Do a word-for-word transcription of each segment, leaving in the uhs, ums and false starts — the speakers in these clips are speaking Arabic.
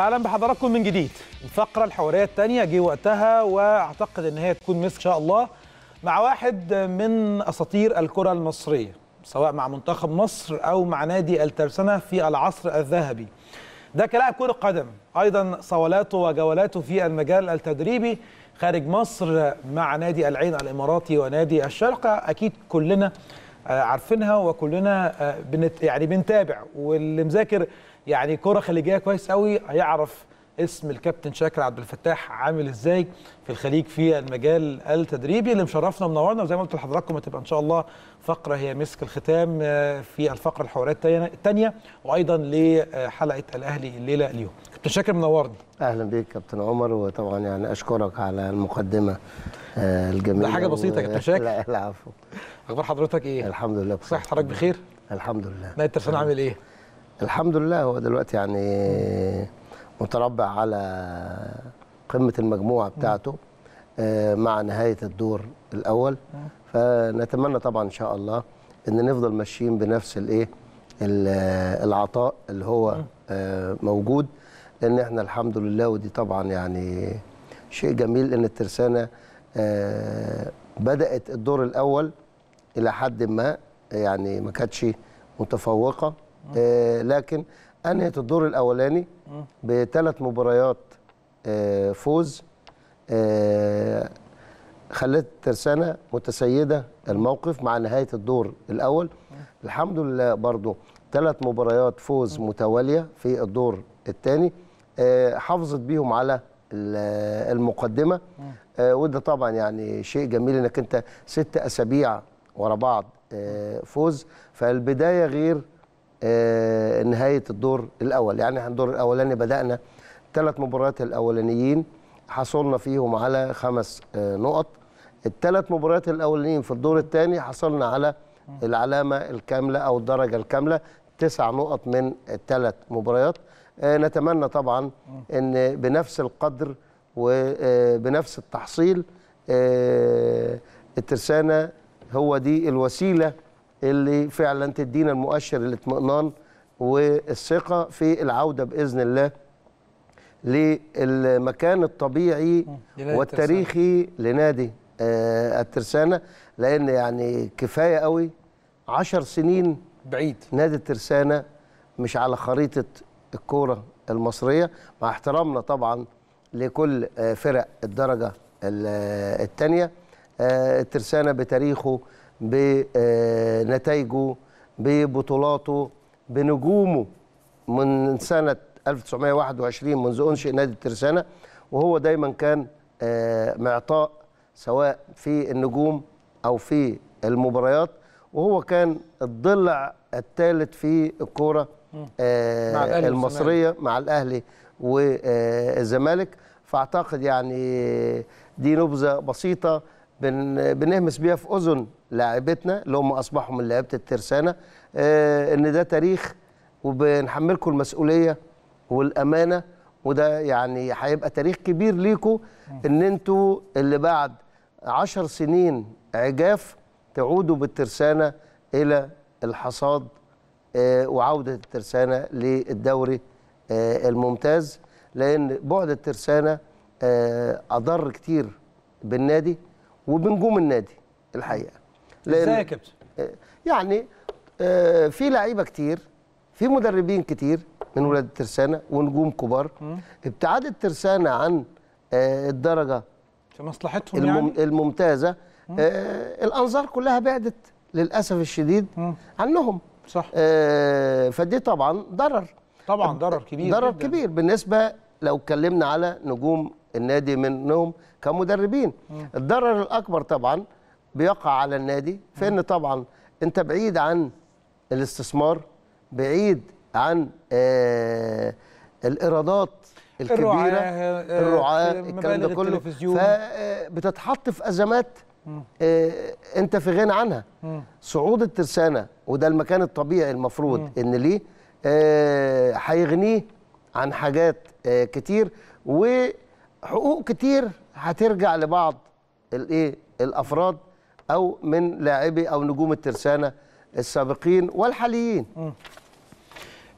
اهلا بحضراتكم من جديد. الفقره الحواريه الثانيه جه وقتها، واعتقد ان هي تكون مسك ان شاء الله مع واحد من اساطير الكره المصريه، سواء مع منتخب مصر او مع نادي الترسانه في العصر الذهبي ده كلاعب كره قدم، ايضا صولاته وجولاته في المجال التدريبي خارج مصر مع نادي العين الاماراتي ونادي الشارقه اكيد كلنا عارفينها وكلنا بنت يعني بنتابع، واللي مذاكر يعني كرة خليجية كويس قوي هيعرف اسم الكابتن شاكر عبد الفتاح عامل ازاي في الخليج في المجال التدريبي، اللي مشرفنا ومنورنا. وزي ما قلت لحضراتكم هتبقى ان شاء الله فقرة هي مسك الختام في الفقرة الحوارية الثانية، وايضا لحلقة الاهلي الليلة اليوم. كابتن شاكر منورنا. اهلا بيك كابتن عمر، وطبعا يعني اشكرك على المقدمة الجميلة. حاجة بسيطة يا كابتن شاكر. لا العفو. اخبار حضرتك ايه؟ الحمد لله بخير. صحة حضرتك بخير؟ الحمد لله. نادي الترسانة عامل ايه؟ الحمد لله، هو دلوقتي يعني متربع على قمة المجموعة بتاعته مع نهاية الدور الأول، فنتمنى طبعا إن شاء الله إن نفضل ماشيين بنفس الإيه العطاء اللي هو موجود، لأن إحنا الحمد لله، ودي طبعا يعني شيء جميل إن الترسانة بدأت الدور الأول إلى حد ما يعني ما كانتش متفوقة، آه لكن أنهت الدور الأولاني بثلاث مباريات آه فوز، آه خلت الترسانة متسيدة الموقف مع نهاية الدور الأول. الحمد لله برضو ثلاث مباريات فوز متوالية في الدور الثاني، آه حافظت بيهم على المقدمة، آه وده طبعا يعني شيء جميل إنك أنت ست أسابيع ورا بعض آه فوز، فالبداية غير آه نهاية الدور الأول. يعني احنا الدور الأولاني بدأنا الثلاث مباريات الأولانيين حصلنا فيهم على خمس آه نقط، الثلاث مباريات الأولانيين في الدور الثاني حصلنا على العلامة الكاملة أو الدرجة الكاملة، تسع نقط من الثلاث مباريات. آه نتمنى طبعا أن بنفس القدر وبنفس التحصيل آه الترسانة هو دي الوسيلة اللي فعلا تدينا المؤشر الاطمئنان والثقه في العوده باذن الله للمكان الطبيعي والتاريخي لنادي الترسانه، لان يعني كفايه قوي عشر سنين بعيد نادي الترسانه مش على خريطه الكوره المصريه، مع احترامنا طبعا لكل فرق الدرجه الثانيه. الترسانه بتاريخه بنتائجه ببطولاته بنجومه من سنة ألف وتسعمائة وواحد وعشرين منذ أنشئ نادي الترسانة، وهو دايما كان معطاء سواء في النجوم أو في المباريات، وهو كان الضلع الثالث في الكرة المصرية مع الأهلي والزمالك. فأعتقد يعني دي نبذة بسيطة بن بنهمس بيها في أذن لاعبتنا اللي هم أصبحوا من لاعيبة الترسانة، آه إن ده تاريخ وبنحملكم المسؤولية والأمانة، وده يعني هيبقى تاريخ كبير ليكم إن أنتوا اللي بعد عشر سنين عجاف تعودوا بالترسانة إلى الحصاد آه وعودة الترسانة للدوري آه الممتاز، لأن بعد الترسانة آه أضر كتير بالنادي وبنجوم النادي الحقيقه. ازاي يا كابتن؟ يعني في لعيبه كتير، في مدربين كتير من ولاد الترسانه ونجوم كبار، ابتعاد الترسانه عن الدرجه في مصلحتهم المم يعني الممتازه، الانظار كلها بعدت للاسف الشديد عنهم. صح. فدي طبعا ضرر، طبعا ضرر كبير، ضرر جداً. كبير بالنسبه لو اتكلمنا على نجوم النادي منهم كمدربين. الضرر الأكبر طبعا بيقع على النادي، فإن طبعا أنت بعيد عن الاستثمار، بعيد عن آه الإيرادات الكبيرة، الرعاة, الرعاة الكلام ده كله، فبتتحط في أزمات آه أنت في غنى عنها. صعود الترسانة وده المكان الطبيعي المفروض مم. إن ليه هيغنيه آه عن حاجات آه كتير، و حقوق كتير هترجع لبعض الايه الافراد او من لاعبي او نجوم الترسانه السابقين والحاليين.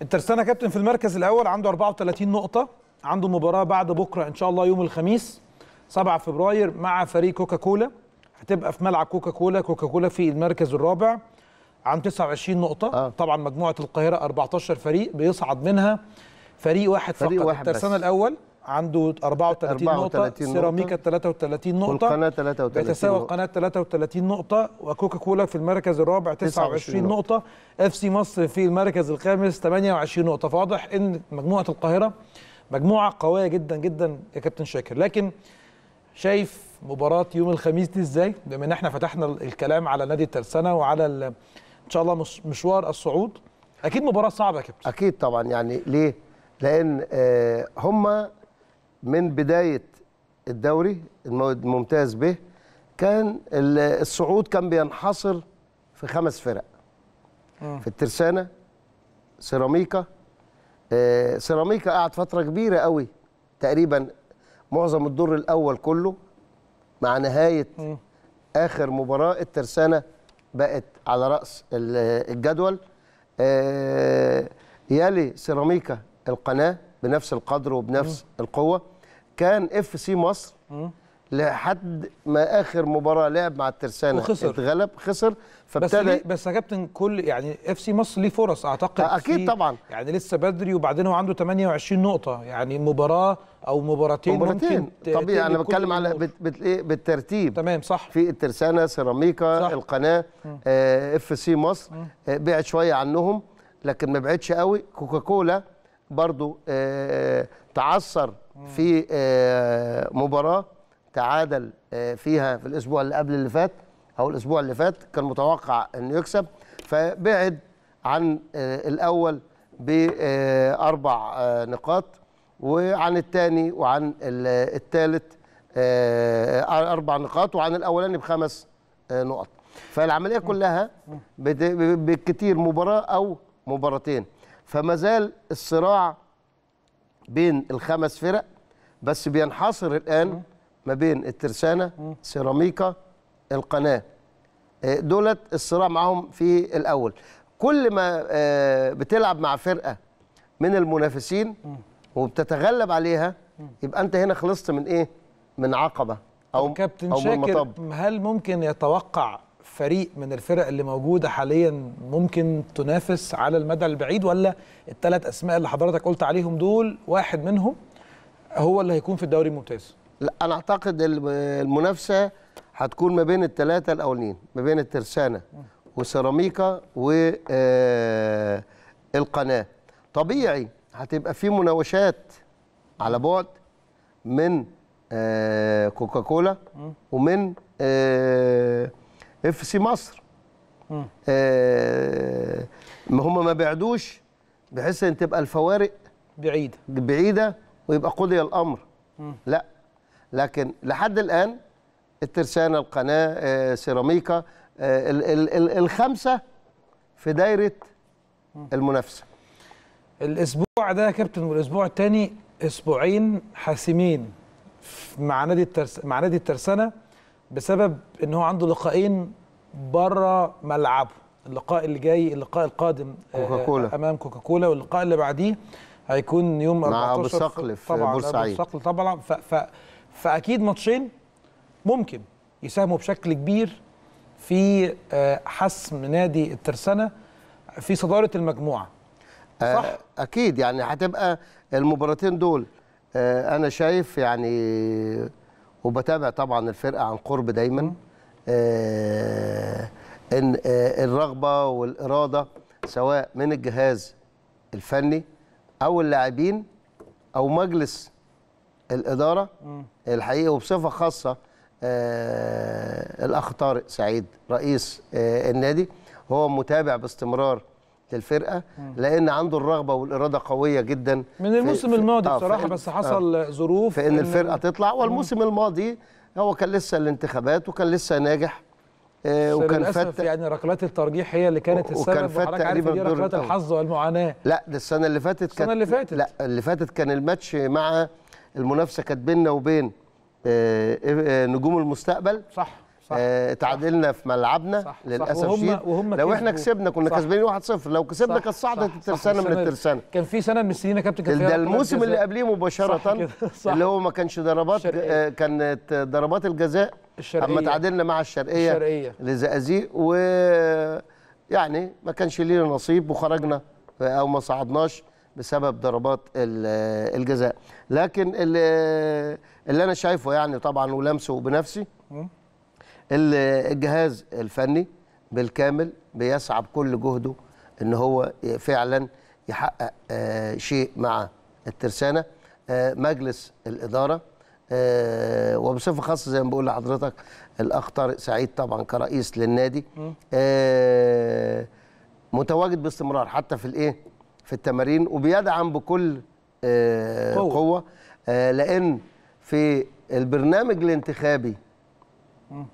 الترسانه كابتن في المركز الاول عنده أربعة وثلاثين نقطه، عنده مباراة بعد بكرة إن شاء الله يوم الخميس سبعة فبراير مع فريق كوكا كولا، هتبقى في ملعب كوكا كولا. كوكا كولا في المركز الرابع عن تسعة وعشرين نقطة. آه. طبعا مجموعة القاهرة أربعتاشر فريق بيصعد منها فريق واحد فريق فقط. واحد الترسانة الأول عنده أربعة وتلاتين نقطة، سيراميكا تلاتة وتلاتين نقطة، والقناة تلاتة وتلاتين، بيتساوي القناة تلاتة وتلاتين نقطة، وكوكا كولا في المركز الرابع تسعة وعشرين نقطة، اف سي مصر في المركز الخامس تمنية وعشرين نقطة. فواضح ان مجموعة القاهرة مجموعة قوية جدا جدا يا كابتن شاكر. لكن شايف مباراة يوم الخميس دي ازاي؟ بما ان احنا فتحنا الكلام على نادي الترسانة وعلى ان شاء الله مشوار الصعود، اكيد مباراة صعبة يا كابتن. اكيد طبعا. يعني ليه؟ لان آه هم من بداية الدوري الممتاز به كان الصعود كان بينحصر في خمس فرق. م. في الترسانة، سيراميكا. آه سيراميكا قعد فترة كبيرة قوي تقريبا معظم الدور الأول كله، مع نهاية م. آخر مباراة الترسانة بقت على رأس الجدول. آه يلي سيراميكا القناة بنفس القدر وبنفس م. القوة. كان اف سي مصر م. لحد ما اخر مباراه لعب مع الترسانه وخسر. اتغلب، خسر. فابتدى بس يا كابتن كل يعني اف سي مصر ليه فرص اعتقد. اكيد طبعا. يعني لسه بدري، وبعدين هو عنده تمنية وعشرين نقطه، يعني مباراه او مباراتين ممكن طبيعي. انا بتكلم على بت بت ايه بالترتيب. تمام صح. في الترسانه، سيراميكا، صح. القناه، آه اف سي مصر آه بعد شويه عنهم لكن ما بعدش قوي. كوكاكولا برضو آه تعثر في آه مباراه تعادل فيها في الاسبوع اللي قبل اللي فات او الاسبوع اللي فات، كان متوقع انه يكسب فبعد عن الاول باربع نقاط وعن الثاني وعن الثالث اربع نقاط وعن الاولاني بخمس نقط. فالعمليه كلها بالكثير مباراه او مباراتين، فما زال الصراع بين الخمس فرق بس بينحصر الان ما بين الترسانة، سيراميكا، القناة. دولت الصراع معهم في الأول. كل ما بتلعب مع فرقة من المنافسين وبتتغلب عليها يبقى أنت هنا خلصت من إيه؟ من عقبة أو كابتن شاكر. هل ممكن يتوقع فريق من الفرق اللي موجودة حاليا ممكن تنافس على المدى البعيد، ولا الثلاث أسماء اللي حضرتك قلت عليهم دول واحد منهم هو اللي هيكون في الدوري الممتاز؟ لا، أنا أعتقد المنافسة هتكون ما بين الثلاثة الأولين، ما بين الترسانة وسيراميكا والقناة. طبيعي هتبقى في مناوشات على بعد من كوكاكولا ومن اف سي مصر. هم ما بعدوش بحيث إن تبقى الفوارق بعيدة بعيدة ويبقى قضي الأمر. لا، لكن لحد الآن الترسانة، القناة، آه، سيراميكا، آه، ال ال ال الخمسة في دايرة المنافسة. الأسبوع ده يا كابتن والأسبوع الثاني أسبوعين حاسمين مع نادي الترس مع نادي الترسانة بسبب إن هو عنده لقاءين بره ملعبه. اللقاء اللي جاي، اللقاء القادم كوكاكولا أمام كوكاكولا، واللقاء اللي بعديه هيكون يوم أربعتاشر في بورسعيد طبعا. ف ف فأكيد ماتشين ممكن يساهموا بشكل كبير في حسم نادي الترسانة في صدارة المجموعة، صح؟ أكيد. يعني هتبقى المباراتين دول أنا شايف يعني، وبتابع طبعا الفرقة عن قرب دايما، إن الرغبة والإرادة سواء من الجهاز الفني أو اللاعبين أو مجلس الإدارة الحقيقة، وبصفة خاصة آه الأخ طارق سعيد رئيس آه النادي، هو متابع باستمرار للفرقة لأن عنده الرغبة والإرادة قوية جدا من الموسم الماضي بصراحة. آه بس حصل آه ظروف في إن الفرقة تطلع. والموسم الماضي هو كان لسه الانتخابات وكان لسه ناجح، آه وكان فات يعني ركلات الترجيح هي اللي كانت السبب، وحضرتك عارف دي ركلات الحظ والمعاناة. لا، ده السنة اللي فاتت كانت السنة اللي فاتت لا اللي فاتت كان الماتش مع المنافسه كانت بيننا وبين نجوم المستقبل، صح. آه تعادلنا في ملعبنا صح للاسف شيء. لو احنا كسبنا كنا كسبانين واحد صفر، لو كسبنا كانت صعدت الترسانه من الترسانه. كان في سنه من السنين يا كابتن ده الموسم اللي قبليه مباشره صح صح، اللي هو ما كانش ضربات، كانت ضربات الجزاء الشرقية، اما تعادلنا مع الشرقيه الشرقيه لزقازيق، ويعني ما كانش لينا نصيب وخرجنا او ما صعدناش بسبب ضربات الجزاء. لكن اللي, اللي انا شايفه يعني طبعا ولمسه بنفسي، الجهاز الفني بالكامل بيسعى بكل جهده ان هو فعلا يحقق شيء مع الترسانه. مجلس الاداره وبصفه خاصه زي ما بقول لحضرتك الاخ طارق سعيد طبعا كرئيس للنادي متواجد باستمرار حتى في الايه في التمارين، وبيدعم بكل قوه، لان في البرنامج الانتخابي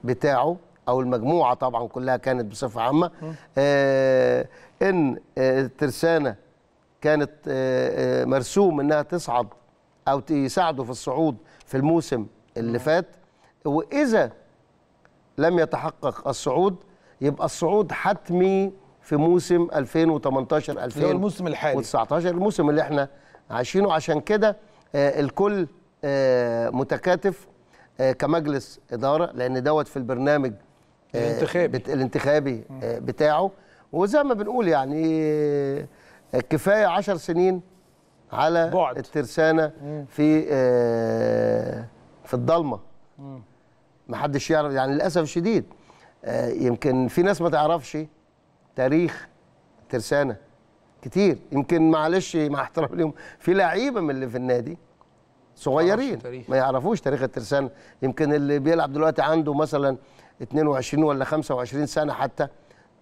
بتاعه او المجموعه طبعا كلها كانت بصفه عامه آه ان الترسانه كانت آه مرسوم انها تصعد او يساعدوا في الصعود في الموسم اللي فات، واذا لم يتحقق الصعود يبقى الصعود حتمي في موسم ألفين وتمنتاشر ألفين وتسعتاشر الموسم الحالي الموسم اللي احنا عايشينه. عشان كده آه الكل آه متكاتف كمجلس إدارة، لأن دوت في البرنامج الانتخابي الانتخابي بتاعه. وزي ما بنقول يعني كفاية عشر سنين على بعد الترسانة في في الضلمة، محدش يعرف يعني للأسف الشديد. يمكن في ناس ما تعرفش تاريخ الترسانة كتير، يمكن معلش مع احترام ليهم في لعيبة من اللي في النادي صغيرين ما يعرفوش تاريخ الترسانة. يمكن اللي بيلعب دلوقتي عنده مثلا اتنين وعشرين ولا خمسة وعشرين سنة حتى،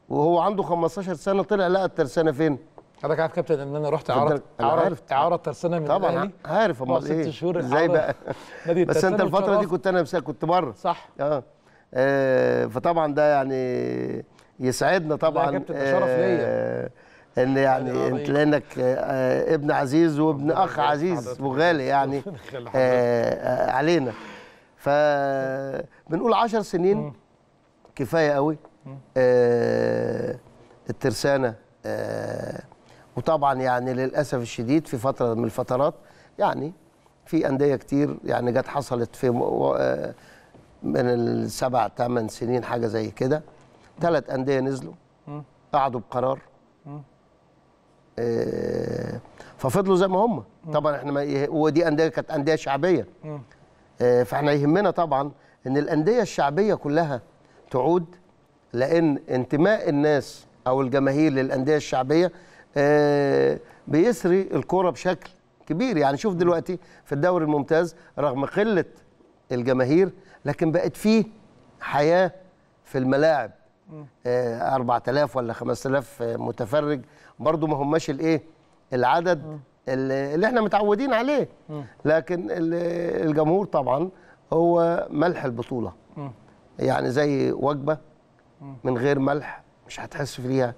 وهو عنده خمستاشر سنة طلع لقى الترسانة فين. حضرتك عارف كابتن ان انا رحت اعاره اعاره الترسانة من طبعا الاهلي طبعا عارف امال ايه ازاي بقى بس انت الفترة دي كنت انا كنت بره صح اه, آه فطبعا ده يعني يسعدنا طبعا يا كابتن، شرف ليا ان يعني انت لانك ابن عزيز وابن اخ عزيز وغالي يعني آه علينا. فبنقول عشر سنين كفايه قوي آه الترسانه آه وطبعا يعني للاسف الشديد في فتره من الفترات يعني في انديه كتير يعني جت حصلت في من السبع ثمان سنين حاجه زي كده ثلاث انديه نزلوا قعدوا بقرار ففضلوا زي ما هم. طبعا احنا ما ودي انديه كانت انديه شعبيه، فاحنا يهمنا طبعا ان الانديه الشعبيه كلها تعود، لان انتماء الناس او الجماهير للانديه الشعبيه بيسري الكوره بشكل كبير. يعني شوف دلوقتي في الدوري الممتاز رغم قله الجماهير لكن بقت فيه حياه في الملاعب، أربعة آلاف ولا خمسة آلاف متفرج برضو ما هماش الايه العدد اللي احنا متعودين عليه، لكن الجمهور طبعا هو ملح البطوله يعني زي وجبه من غير ملح مش هتحس فيها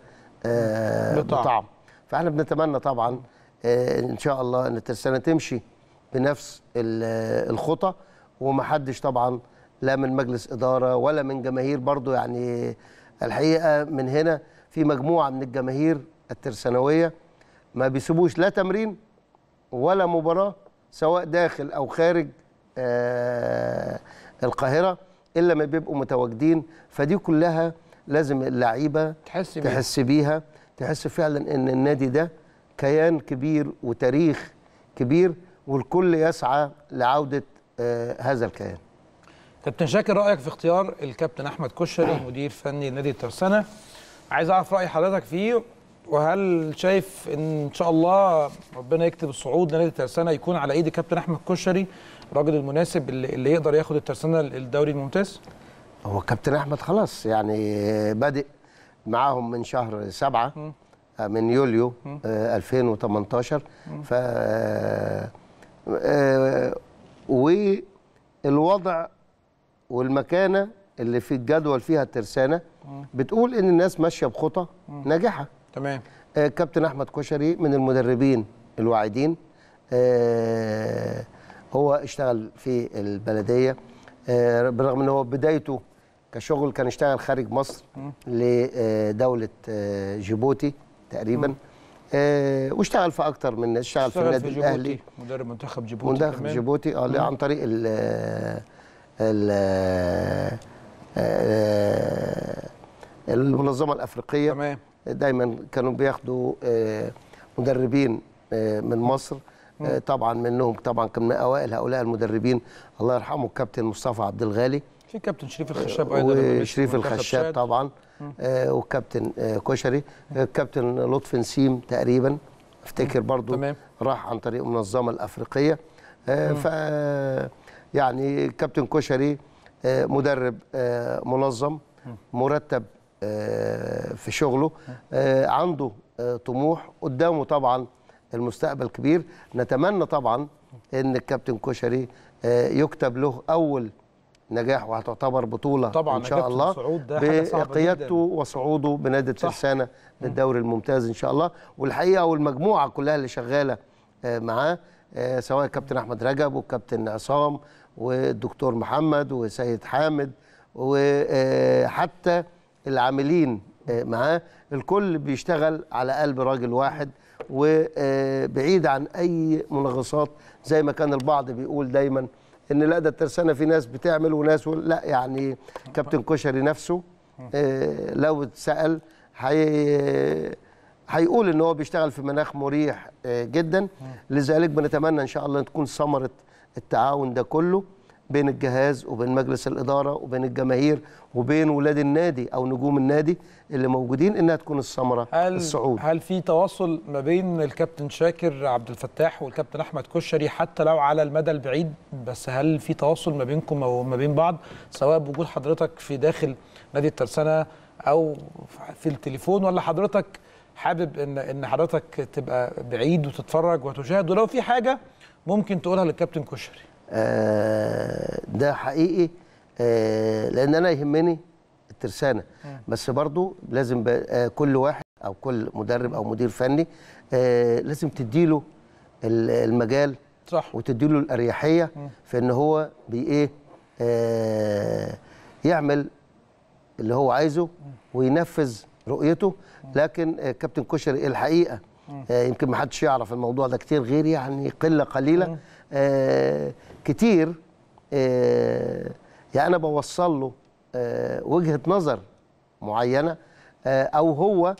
آه بطعم. فاحنا بنتمنى طبعا آه ان شاء الله ان الترسانه تمشي بنفس الخطه، ومحدش طبعا لا من مجلس اداره ولا من جماهير برضو يعني الحقيقه من هنا في مجموعه من الجماهير الترسانويه ما بيسيبوش لا تمرين ولا مباراه سواء داخل او خارج آه القاهره الا ما بيبقوا متواجدين. فدي كلها لازم اللعيبه تحس, تحس بيها تحس فعلا ان النادي ده كيان كبير وتاريخ كبير، والكل يسعى لعوده آه هذا الكيان. كابتن شاكر، رايك في اختيار الكابتن احمد كشري مدير فني نادي الترسانه، عايز اعرف راي حضرتك فيه، وهل شايف ان ان شاء الله ربنا يكتب الصعود لنادي الترسانه يكون على ايد الكابتن احمد كشري الراجل المناسب اللي, اللي يقدر ياخد الترسانه الدوري الممتاز؟ هو الكابتن احمد خلاص يعني بادئ معاهم من شهر سبعة م. من يوليو م. ألفين وتمنتاشر م. ف والوضع والمكانه اللي في الجدول فيها الترسانه بتقول ان الناس ماشيه بخطى ناجحه. تمام. كابتن احمد كشري من المدربين الواعدين، هو اشتغل في البلديه بالرغم ان هو بدايته كشغل كان اشتغل خارج مصر لدولة جيبوتي تقريبا، واشتغل في اكتر من اشتغل في النادي الاهلي، مدرب منتخب جيبوتي، منتخب جيبوتي اه عن طريق ال ال المنظمة الافريقية. تمام. دايما كانوا بياخدوا مدربين من مصر، طبعا منهم طبعا كان من اوائل هؤلاء المدربين الله يرحمه الكابتن مصطفى عبد الغالي، في كابتن شريف الخشاب ايضا، شريف الخشاب طبعا، آه والكابتن آه كشري، الكابتن آه لطفي نسيم تقريبا افتكر برضو. تمام. راح عن طريق المنظمه الافريقيه. آه ف يعني الكابتن كشري آه مدرب آه منظم مرتب آه في شغله، آه عنده آه طموح قدامه، طبعا المستقبل كبير. نتمنى طبعا ان الكابتن كشري آه يكتب له اول نجاح، وهتعتبر بطولة طبعاً إن شاء الله بقيادته وصعوده بنادي الترسانة للدوري الممتاز إن شاء الله. والحقيقة والمجموعة كلها اللي شغالة معاه، سواء كابتن أحمد رجب والكابتن عصام والدكتور محمد وسيد حامد وحتى العاملين معاه، الكل بيشتغل على قلب راجل واحد وبعيد عن أي منغصات، زي ما كان البعض بيقول دايماً ان لا ده الترسانه في ناس بتعمل وناس لا. يعني كابتن كشري نفسه آه لو اتسال هيقول ان هو بيشتغل في مناخ مريح آه جدا. لذلك بنتمنى ان شاء الله تكون ثمره التعاون ده كله بين الجهاز وبين مجلس الاداره وبين الجماهير وبين ولاد النادي او نجوم النادي اللي موجودين، انها تكون الثمره الصعود. هل في تواصل ما بين الكابتن شاكر عبد الفتاح والكابتن احمد كشري حتى لو على المدى البعيد؟ بس هل في تواصل ما بينكم او ما بين بعض، سواء بوجود حضرتك في داخل نادي الترسانه او في التليفون، ولا حضرتك حابب ان ان حضرتك تبقى بعيد وتتفرج وتشاهد، ولو في حاجه ممكن تقولها للكابتن كشري؟ آه ده حقيقي آه لان انا يهمني الترسانه، بس برضو لازم آه كل واحد او كل مدرب او مدير فني آه لازم تديله المجال، صح، وتديله الاريحيه في ان هو بايه آه يعمل اللي هو عايزه وينفذ رؤيته. لكن آه كابتن كشري الحقيقه آه يمكن ما حدش يعرف الموضوع ده كتير غير يعني قله قليله آه كتير، آه يعني أنا بوصل له آه وجهة نظر معينة آه أو هو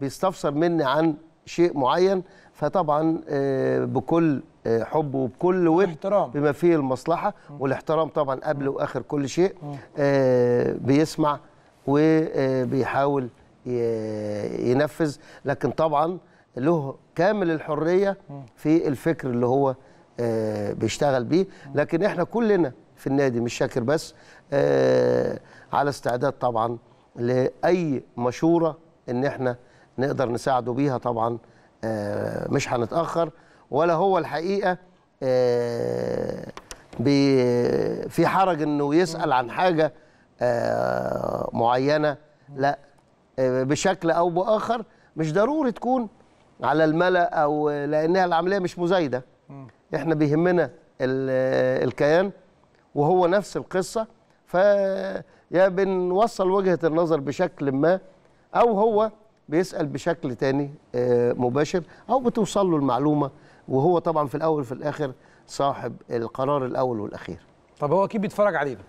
بيستفسر مني عن شيء معين، فطبعا آه بكل آه حب وبكل ود بما فيه المصلحة والاحترام طبعا قبل وآخر كل شيء، آه بيسمع وبيحاول ينفذ، لكن طبعا له كامل الحرية في الفكر اللي هو آه بيشتغل بيه. لكن احنا كلنا في النادي مش شاكر بس آه على استعداد طبعا لاي مشوره ان احنا نقدر نساعده بيها، طبعا آه مش هنتاخر، ولا هو الحقيقه آه في حرج انه يسال عن حاجه آه معينه، لا آه بشكل او باخر، مش ضروري تكون على الملأ او لانها العمليه مش مزايده، احنا بيهمنا الكيان وهو نفس القصه، فيا بنوصل وجهه النظر بشكل ما او هو بيسال بشكل تاني مباشر، او بتوصل له المعلومه وهو طبعا في الاول وفي الاخر صاحب القرار الاول والاخير. طب هو اكيد بيتفرج علينا،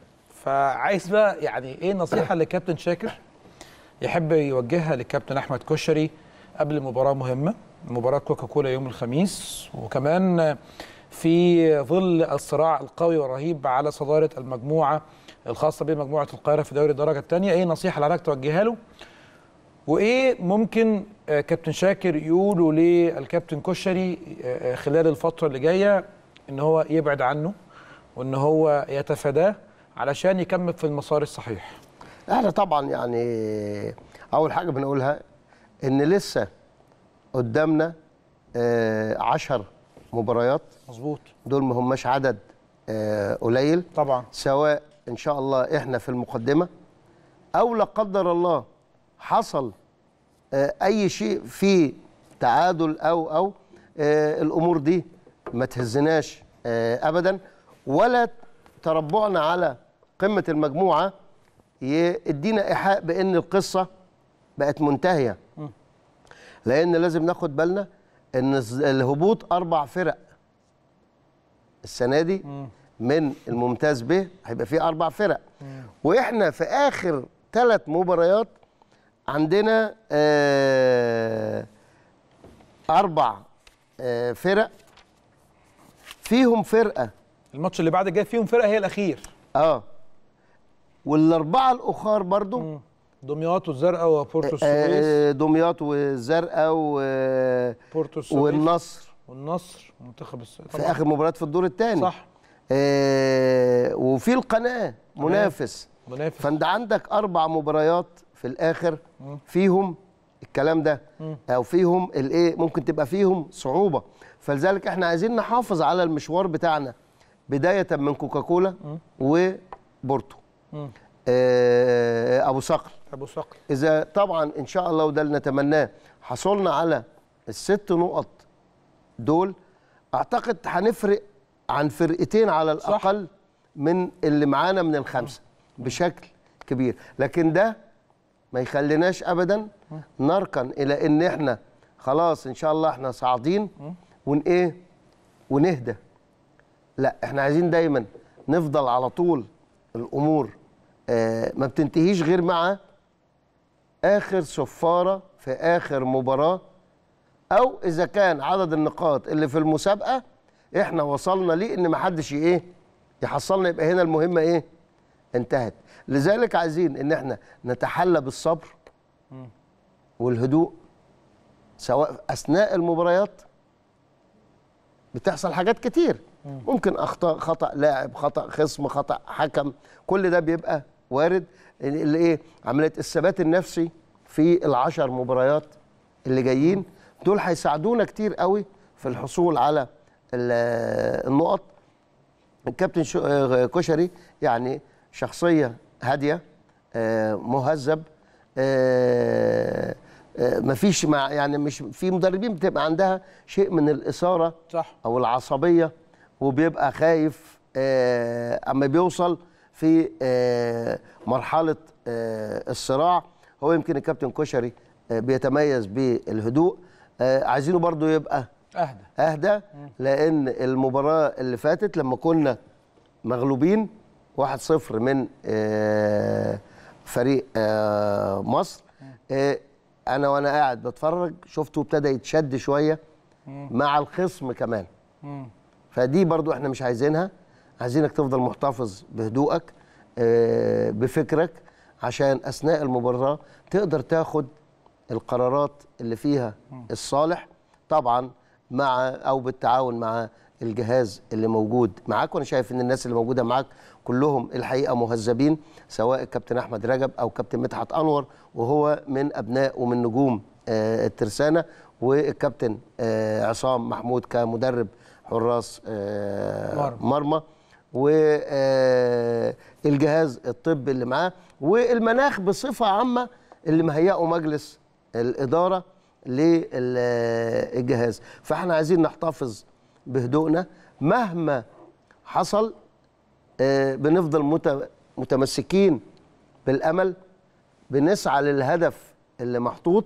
فعايز بقى يعني ايه النصيحه اللي كابتن شاكر يحب يوجهها للكابتن احمد كشري قبل مباراه مهمه، مباراة كوكا كولا يوم الخميس، وكمان في ظل الصراع القوي والرهيب على صدارة المجموعة الخاصة بمجموعة القاهرة في دوري الدرجة الثانية؟ ايه نصيحة اللي حضرتك توجهها له، وايه ممكن كابتن شاكر يقوله للكابتن كشري خلال الفترة اللي جاية ان هو يبعد عنه وان هو يتفاداه علشان يكمل في المسار الصحيح؟ احنا طبعا يعني اول حاجة بنقولها ان لسه قدامنا آه عشر مباريات، مظبوط، دول ما هماش عدد آه قليل طبعا، سواء ان شاء الله احنا في المقدمه او لا قدر الله حصل آه اي شيء في تعادل او او آه الامور دي ما تهزناش آه ابدا، ولا تربعنا على قمه المجموعه يدينا إيحاء بأن القصة بقت منتهية. لأن لازم ناخد بالنا أن الهبوط أربع فرق السنة دي من الممتاز به، هيبقى فيه أربع فرق، وإحنا في آخر ثلاث مباريات عندنا آه أربع آه فرق، فيهم فرقة الماتش اللي بعد جاي فيهم فرقة هي الأخير. اه والأربعة الأخر برضو دمياط والزرقاء وبورتو السويس. آه دمياط والزرقاء وبورتو السويس والنصر والنصر منتخب السويد في آخر مباراة في الدور الثاني، صح. آه وفي القناة منافس منافس فأنت عندك أربع مباريات في الآخر فيهم الكلام ده، أو فيهم الإيه، ممكن تبقى فيهم صعوبة. فلذلك احنا عايزين نحافظ على المشوار بتاعنا بداية من كوكاكولا وبورتو آه أبو صقر أبو صقر إذا طبعا إن شاء الله، وده اللي نتمناه، حصلنا على الست نقط دول أعتقد هنفرق عن فرقتين على الأقل، صح، من اللي معانا من الخمسة بشكل كبير. لكن ده ما يخليناش أبدا نركن إلى إن إحنا خلاص إن شاء الله إحنا صاعدين ونإيه ونهدى. لا، إحنا عايزين دايما نفضل على طول الأمور آه ما بتنتهيش غير مع آخر صفارة في آخر مباراة، أو إذا كان عدد النقاط اللي في المسابقة إحنا وصلنا ليه إن ما حدش إيه يحصلنا، يبقى هنا المهمة إيه انتهت. لذلك عايزين ان احنا نتحلى بالصبر والهدوء، سواء اثناء المباريات بتحصل حاجات كتير، ممكن اخطاء، خطا لاعب، خطا خصم، خطا حكم، كل ده بيبقى وارد. اللي ايه عمليه الثبات النفسي في العشر مباريات اللي جايين دول هيساعدونا كتير قوي في الحصول على النقط. الكابتن كشري يعني شخصية هادية آه مهذب، آه آه مفيش مع يعني مش في مدربين بتبقى عندها شيء من الإثارة، صح، أو العصبية، وبيبقى خايف آه أما بيوصل في آه مرحلة آه الصراع. هو يمكن الكابتن كشري آه بيتميز بالهدوء، آه عايزينه برضو يبقى أهدى أهدى، لأن المباراة اللي فاتت لما كنا مغلوبين واحد صفر من فريق مصر، أنا وأنا قاعد بتفرج شفته ابتدى يتشد شوية مع الخصم كمان، فدي برضو احنا مش عايزينها. عايزينك تفضل محتفظ بهدوءك بفكرك، عشان أثناء المباراة تقدر تاخد القرارات اللي فيها الصالح، طبعا مع أو بالتعاون مع الجهاز اللي موجود معاك. وانا شايف ان الناس اللي موجوده معاك كلهم الحقيقه مهذبين، سواء الكابتن احمد رجب او كابتن مدحت انور، وهو من ابناء ومن نجوم آه الترسانه، والكابتن آه عصام محمود كمدرب حراس آه مرمى، والجهاز الطبي اللي معاه، والمناخ بصفه عامه اللي مهيئه مجلس الاداره للجهاز. فاحنا عايزين نحتفظ بهدوءنا مهما حصل، آه بنفضل متمسكين بالأمل، بنسعى للهدف اللي محطوط.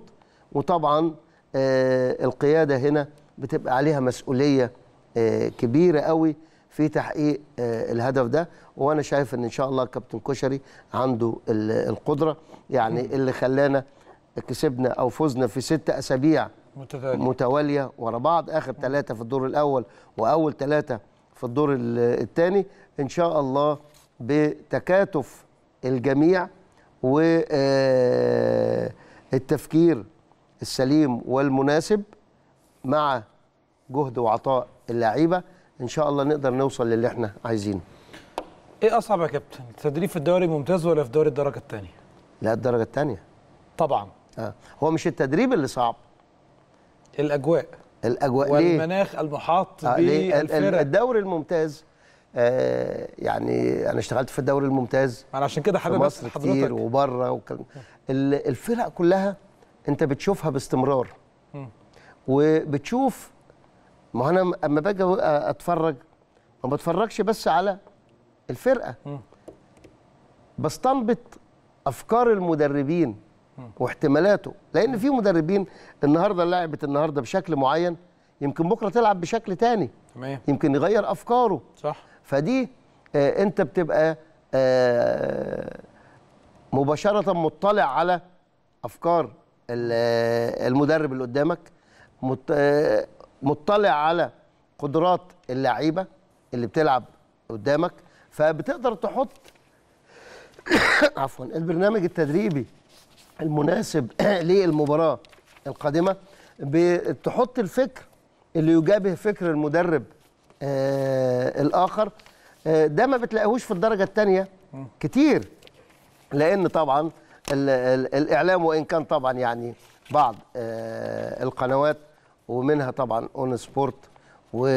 وطبعا آه القيادة هنا بتبقى عليها مسؤولية آه كبيرة قوي في تحقيق آه الهدف ده. وأنا شايف أن إن شاء الله كابتن كشري عنده القدرة، يعني اللي خلانا كسبنا أو فزنا في ستة أسابيع متتالية متوالية ورا بعض، آخر ثلاثة في الدور الأول وأول ثلاثة في الدور الثاني. إن شاء الله بتكاتف الجميع والتفكير السليم والمناسب مع جهد وعطاء اللعيبة، إن شاء الله نقدر نوصل للي احنا عايزينه. إيه أصعب يا كابتن، التدريب في الدوري الممتاز ولا في دوري الدرجة الثانية؟ لا، الدرجة الثانية طبعا. آه. هو مش التدريب اللي صعب، الاجواء الاجواء والمناخ المحاط آه بالفرق. الدوري الممتاز آه يعني انا اشتغلت في الدوري الممتاز، انا عشان كده حابب اسال حضرتك، وبره وكلام الفرق كلها انت بتشوفها باستمرار م. وبتشوف. ما انا اما باجي اتفرج ما بتفرجش بس على الفرقه، بستنبط افكار المدربين واحتمالاته، لان في مدربين النهارده لعبت النهارده بشكل معين يمكن بكره تلعب بشكل تاني، تمام، يمكن يغير افكاره، صح. فدي آه انت بتبقى آه مباشره مطلع على افكار المدرب اللي قدامك، مطلع على قدرات اللعيبه اللي بتلعب قدامك، فبتقدر تحط عفوا البرنامج التدريبي المناسب للمباراه القادمه، بتحط الفكر اللي يجابه فكر المدرب آه الاخر. آه ده ما بتلاقيهوش في الدرجه الثانيه كتير، لان طبعا الاعلام وان كان طبعا يعني بعض آه القنوات ومنها طبعا اون سبورت و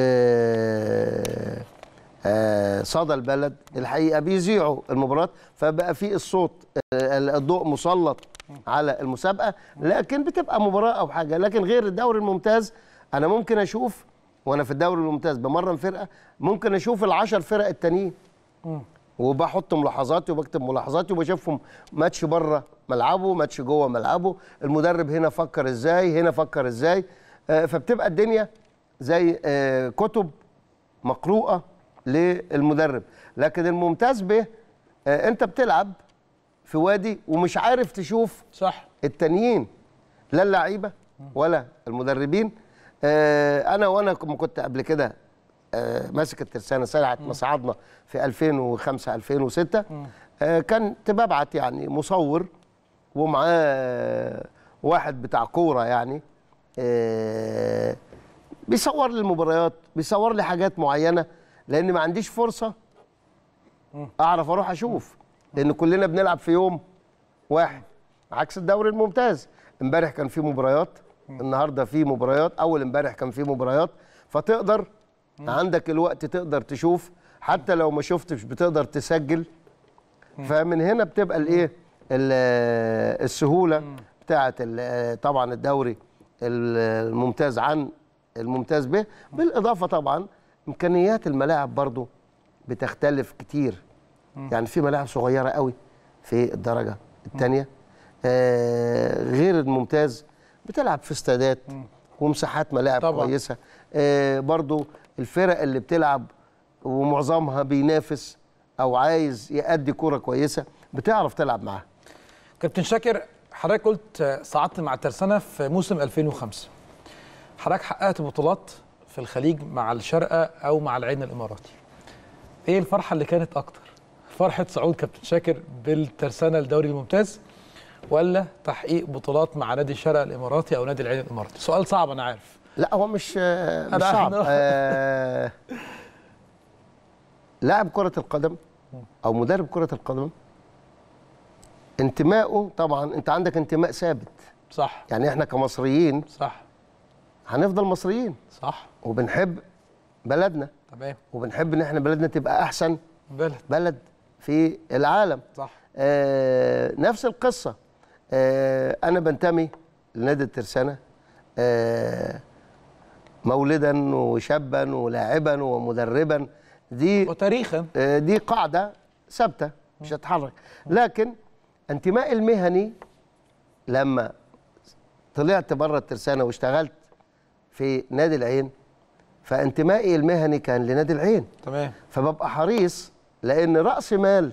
آه صدى البلد الحقيقه بيذيعوا المباراه، فبقى في الصوت الضوء مسلط على المسابقه، لكن بتبقى مباراه او حاجه. لكن غير الدوري الممتاز، انا ممكن اشوف وانا في الدوري الممتاز بمرن فرقه، ممكن اشوف العشر فرق التانيين وبحط ملاحظاتي وبكتب ملاحظاتي وبشوفهم ماتش بره ملعبه، ماتش جوه ملعبه، المدرب هنا فكر ازاي، هنا فكر ازاي، فبتبقى الدنيا زي كتب مقروءه للمدرب. لكن الممتاز به انت بتلعب في وادي ومش عارف تشوف، صح، التانيين، لا اللعيبه ولا المدربين. انا وانا كنت قبل كده ماسك الترسانه ساعه ما صعدنا في ألفين وخمسة ألفين وستة، كنت ببعت يعني مصور ومعاه واحد بتاع كوره يعني بيصور لي المباريات، بيصور لي حاجات معينه، لان ما عنديش فرصه اعرف اروح اشوف، لان كلنا بنلعب في يوم واحد عكس الدوري الممتاز. امبارح كان في مباريات، النهارده في مباريات، اول امبارح كان في مباريات، فتقدر عندك الوقت تقدر تشوف، حتى لو ما شفتش بتقدر تسجل. فمن هنا بتبقى الايه السهوله بتاعه طبعا الدوري الممتاز عن الممتاز به. بالاضافه طبعا امكانيات الملاعب برضو بتختلف كتير، يعني في ملاعب صغيره قوي في الدرجه الثانيه آه غير الممتاز، بتلعب في استادات ومساحات ملاعب كويسه. آه برضو الفرق اللي بتلعب ومعظمها بينافس او عايز يأدي كوره كويسه بتعرف تلعب معاها. كابتن شاكر، حضرتك قلت صعدت مع الترسانه في موسم ألفين وخمسة، حضرتك حققت بطولات في الخليج مع الشارقه او مع العين الاماراتي. ايه الفرحه اللي كانت اكتر؟ فرحه صعود كابتن شاكر بالترسانه للدوري الممتاز، ولا تحقيق بطولات مع نادي الشارقه الاماراتي او نادي العين الاماراتي؟ سؤال صعب انا عارف. لا هو مش مش صعب. آه لاعب كره القدم او مدرب كره القدم انتمائه طبعا، انت عندك انتماء ثابت، صح، يعني احنا كمصريين، صح، هنفضل مصريين، صح، وبنحب بلدنا، تمام، وبنحب ان احنا بلدنا تبقى احسن بلد بلد في العالم، صح. آه نفس القصه، آه انا بنتمي لنادي الترسانه آه مولدا وشابا ولاعبا ومدربا، دي وتاريخا آه دي قاعده ثابته مش هتتحرك. لكن انتمائي المهني لما طلعت بره الترسانه واشتغلت في نادي العين، فانتمائي المهني كان لنادي العين، تمام، فببقى حريص، لان راس مال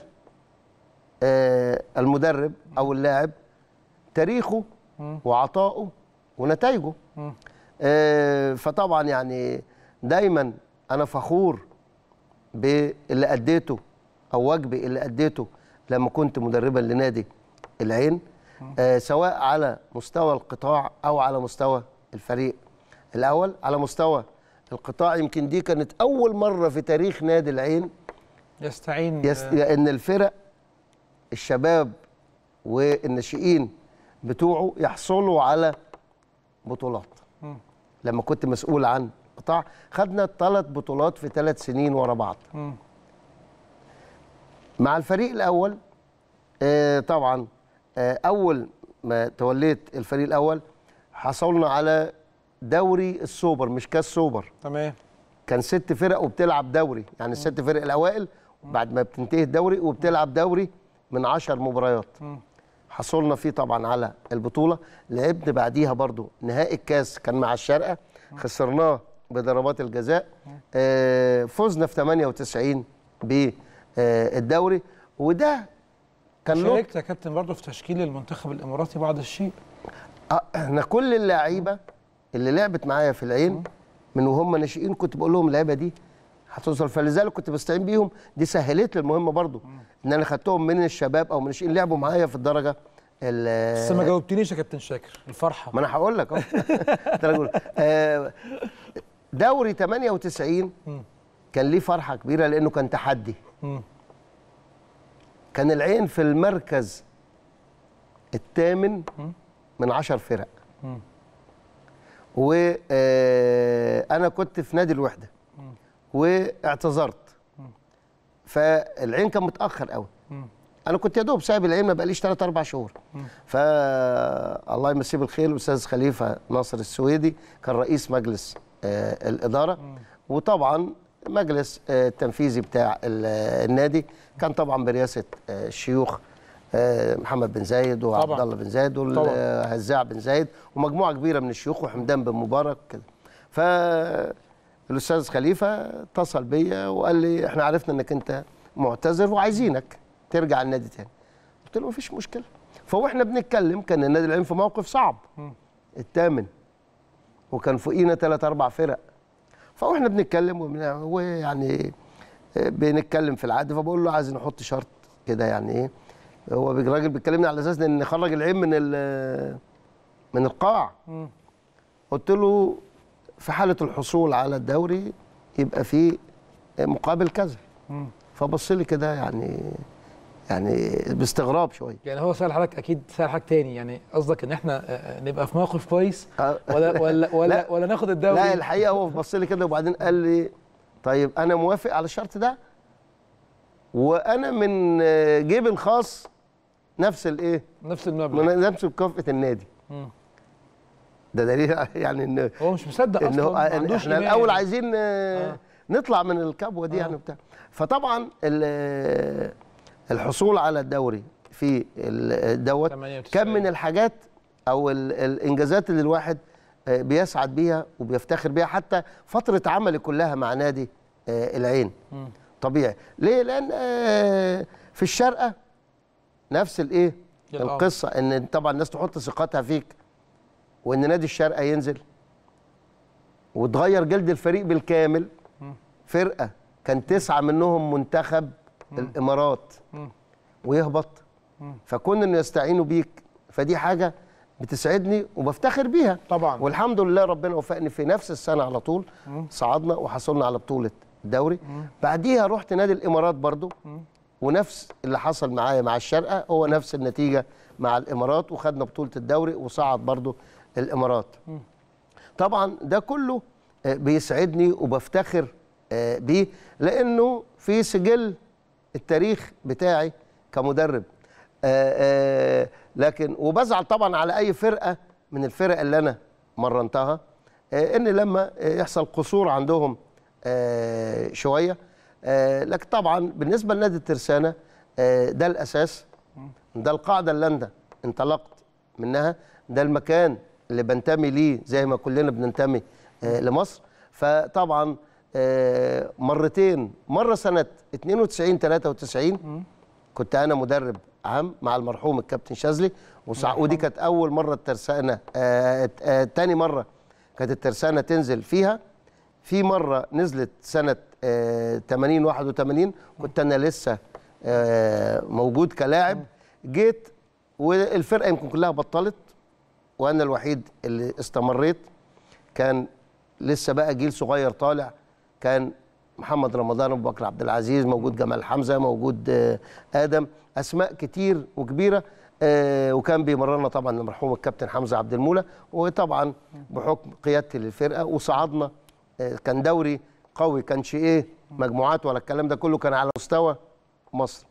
آه المدرب او اللاعب تاريخه وعطائه ونتائجه، آه فطبعا يعني دايما انا فخور باللي اديته او واجبي اللي اديته لما كنت مدربا لنادي العين، آه سواء على مستوى القطاع او على مستوى الفريق الأول. على مستوى القطاع يمكن دي كانت أول مرة في تاريخ نادي العين يستعين يس... إن الفرق الشباب والناشئين بتوعه يحصلوا على بطولات. م. لما كنت مسؤول عن قطاع خدنا ثلاث بطولات في ثلاث سنين ورا بعض. م. مع الفريق الأول آه طبعا آه أول ما توليت الفريق الأول حصلنا على دوري السوبر، مش كاس سوبر، تمام، كان ست فرق وبتلعب دوري، يعني الست فرق الاوائل بعد ما بتنتهي الدوري وبتلعب دوري من عشر مباريات. حصلنا فيه طبعا على البطولة. لعبنا بعديها برضو نهائي الكاس كان مع الشارقة، خسرناه بضربات الجزاء. فزنا في ثمانية وتسعين بالدوري، وده كان شاركت يا كابتن برضه في تشكيل المنتخب الاماراتي بعض الشيء. احنا كل اللعيبه اللي لعبت معايا في العين من وهم ناشئين كنت بقول لهم اللعيبه دي هتوصل، فلذلك كنت بستعين بيهم. دي سهلت لي المهمه برضه، ان انا خدتهم من الشباب او من الناشئين لعبوا معايا في الدرجه. بس ما جاوبتنيش يا كابتن شاكر، الفرحه. ما انا هقول لك اهو. دوري ثمانية وتسعين كان ليه فرحه كبيره لانه كان تحدي. كان العين في المركز الثامن من عشر فرق، وانا كنت في نادي الوحده واعتذرت، فالعين كان متاخر قوي. انا كنت يا دوب سايب العين ما بقاليش ثلاث أربع شهور. فالله يمسيه بالخير الاستاذ خليفة ناصر السويدي كان رئيس مجلس الاداره، وطبعا مجلس التنفيذي بتاع النادي كان طبعا برئاسه الشيوخ محمد بن زايد وعبد الله بن زايد وهزاع بن زايد ومجموعه كبيره من الشيوخ وحمدان بن مبارك كده. فالاستاذ خليفه اتصل بيا وقال لي احنا عرفنا انك انت معتذر وعايزينك ترجع النادي تاني. قلت له مفيش مشكله. فاحنا بنتكلم كان النادي العين في موقف صعب، الثامن، وكان فوقينا ثلاث أربع فرق. فاحنا بنتكلم ويعني بنتكلم في العقد، فبقول له عايز نحط شرط كده. يعني ايه؟ هو الراجل بيتكلمني على اساس ان نخرج العين من من القاع. قلت له في حاله الحصول على الدوري يبقى في مقابل كذا. فبص لي كده يعني يعني باستغراب شويه. يعني هو سأل حضرتك، اكيد سأل حضرتك تاني، يعني قصدك ان احنا نبقى في موقف كويس ولا ولا ولا, ولا ناخد الدوري؟ لا الحقيقه هو بص لي كده وبعدين قال لي طيب انا موافق على الشرط ده، وانا من جيبي الخاص نفس الايه؟ نفس المبلغ، نفس كفءة النادي. امم ده دليل يعني ان هو مش مصدق اصلا. إن احنا الاول عايزين آه. نطلع من الكبوه دي آه. يعني بتاع. فطبعا الحصول على الدوري في دوت كان من الحاجات او الانجازات اللي الواحد بيسعد بيها وبيفتخر بيها، حتى فتره عملي كلها مع نادي العين. م. طبيعي ليه؟ لان في الشارقه نفس الايه القصه، ان طبعا الناس تحط ثقتها فيك، وان نادي الشارقه ينزل وتغير جلد الفريق بالكامل. فرقه كان تسعه منهم منتخب الامارات مم. ويهبط مم. فكون انه يستعينوا بيك، فدي حاجه بتسعدني وبفتخر بيها طبعا. والحمد لله ربنا وفقني في نفس السنه على طول مم. صعدنا وحصلنا على بطوله الدوري. بعديها رحت نادي الامارات برضو مم. ونفس اللي حصل معايا مع الشارقه هو نفس النتيجه مع الامارات، وخدنا بطوله الدوري وصعد برضو الامارات. مم. طبعا ده كله بيسعدني وبفتخر بيه لانه في سجل التاريخ بتاعي كمدرب. آآ آآ لكن وبزعل طبعا على اي فرقه من الفرق اللي انا مرنتها ان لما يحصل قصور عندهم شويه. لكن طبعا بالنسبه لنادي الترسانه ده الاساس، ده القاعده اللي انا انطلقت منها، ده المكان اللي بنتمي ليه زي ما كلنا بننتمي لمصر. فطبعا مرتين، مره سنه اثنين وتسعين ثلاثة وتسعين كنت انا مدرب عام مع المرحوم الكابتن شاذلي، ودي كانت اول مره الترسانه آآ آآ تاني مره كانت الترسانه تنزل فيها. في مره نزلت سنه ثمانين واحد وثمانين كنت انا لسه موجود كلاعب. جيت والفرقه يمكن كلها بطلت وانا الوحيد اللي استمريت. كان لسه بقى جيل صغير طالع، كان محمد رمضان، ابو بكر عبد العزيز موجود، جمال حمزه موجود، ادم، اسماء كتير وكبيره. وكان بيمرنا طبعا المرحوم الكابتن حمزه عبد المولى، وطبعا بحكم قيادتي للفرقه وصعدنا. كان دوري قوي، كانش ايه مجموعات ولا الكلام ده كله، كان على مستوى مصر.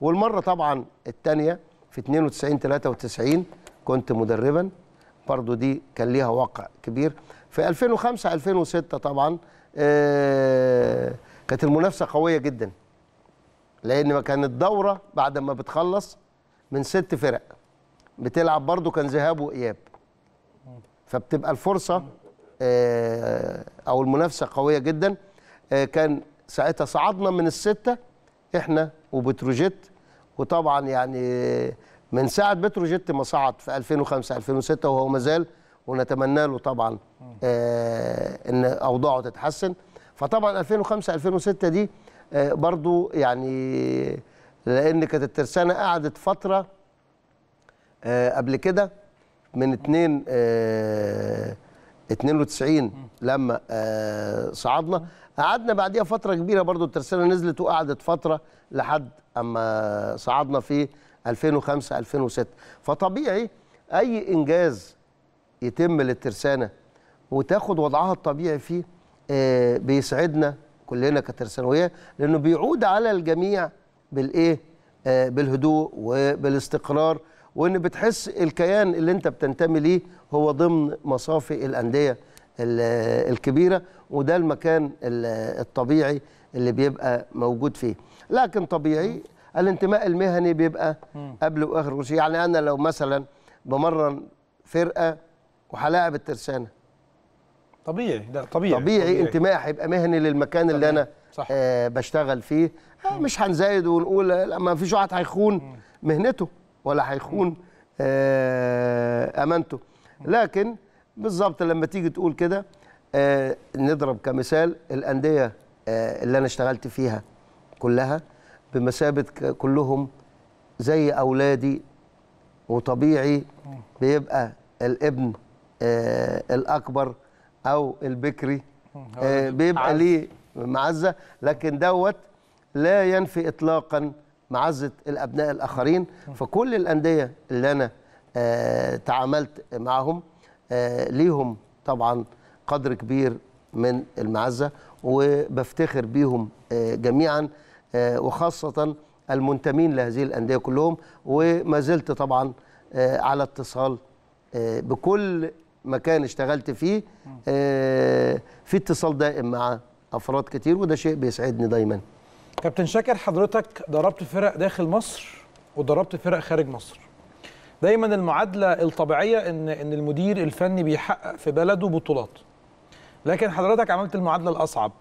والمره طبعا الثانيه في اثنين وتسعين ثلاثة وتسعين كنت مدربا برضو، دي كان ليها وقع كبير. في ألفين وخمسة ألفين وستة طبعا آه كانت المنافسه قويه جدا لان كانت الدوره بعد ما بتخلص من ست فرق بتلعب برضو، كان ذهاب واياب، فبتبقى الفرصه او المنافسه قويه جدا. كان ساعتها صعدنا من السته احنا وبتروجيت، وطبعا يعني من ساعه بتروجيت ما صعد في ألفين وخمسة ألفين وستة وهو ما زال، ونتمنى له طبعا ان اوضاعه تتحسن. فطبعا ألفين وخمسة ألفين وستة دي برضو يعني لان كانت الترسانه قعدت فتره قبل كده من اتنين وتسعين لما صعدنا، قعدنا بعديها فتره كبيره برضو الترسانه نزلت وقعدت فتره لحد اما صعدنا في ألفين وخمسة ألفين وستة. فطبيعي اي انجاز يتم للترسانه وتاخد وضعها الطبيعي فيه بيسعدنا كلنا كترسانويه، لانه بيعود على الجميع بالايه؟ بالهدوء وبالاستقرار، وان بتحس الكيان اللي انت بتنتمي ليه هو ضمن مصافي الانديه الكبيره، وده المكان الطبيعي اللي بيبقى موجود فيه. لكن طبيعي الانتماء المهني بيبقى قبل واخر شيء. يعني انا لو مثلا بمرن فرقه وهلاعب الترسانه طبيعي، ده طبيعي طبيعي, طبيعي. انتمائي هيبقى مهني للمكان اللي انا آه بشتغل فيه، آه مش هنزايد ونقول ما فيش واحد هيخون مهنته ولا هيخون آه امانته. لكن بالظبط لما تيجي تقول كده آه نضرب كمثال الانديه آه اللي انا اشتغلت فيها كلها بمثابه كلهم زي اولادي، وطبيعي بيبقى الابن آه الاكبر أو البكري آه بيبقى ليه معزة، لكن دوت لا ينفي إطلاقا معزة الأبناء الآخرين. فكل الأندية اللي أنا آه تعاملت معهم آه ليهم طبعا قدر كبير من المعزة، وبفتخر بيهم آه جميعا آه وخاصة المنتمين لهذه الأندية كلهم. وما زلت طبعا آه على اتصال آه بكل مكان اشتغلت فيه آه في اتصال دائم مع افراد كتير، وده شيء بيسعدني دايما. كابتن شاكر، حضرتك ضربت فرق داخل مصر وضربت فرق خارج مصر. دايما المعادله الطبيعيه ان ان المدير الفني بيحقق في بلده بطولات، لكن حضرتك عملت المعادله الاصعب.